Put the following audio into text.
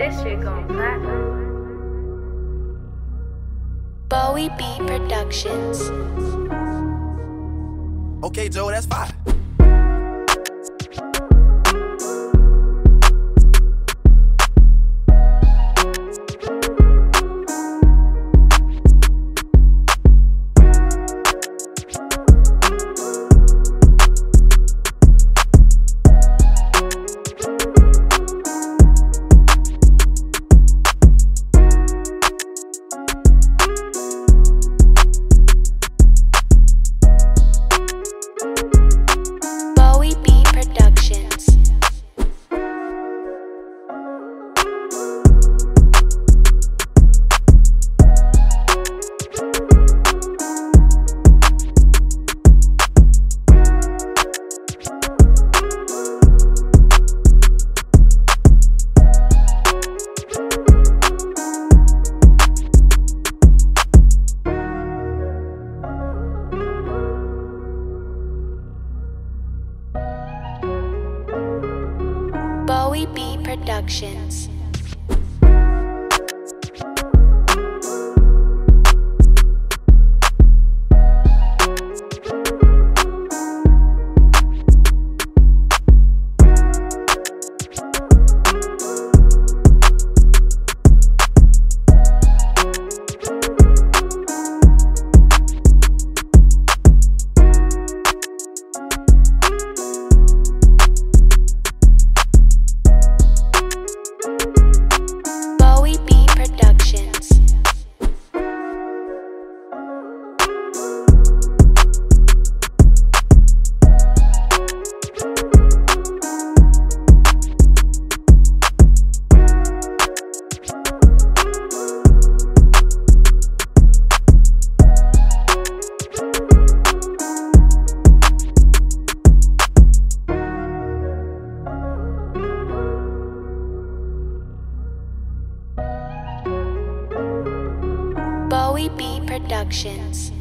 This shit gon' platinum. BowieB Productions. Okay, Joe, that's fine. BowieB Productions. BowieB Productions.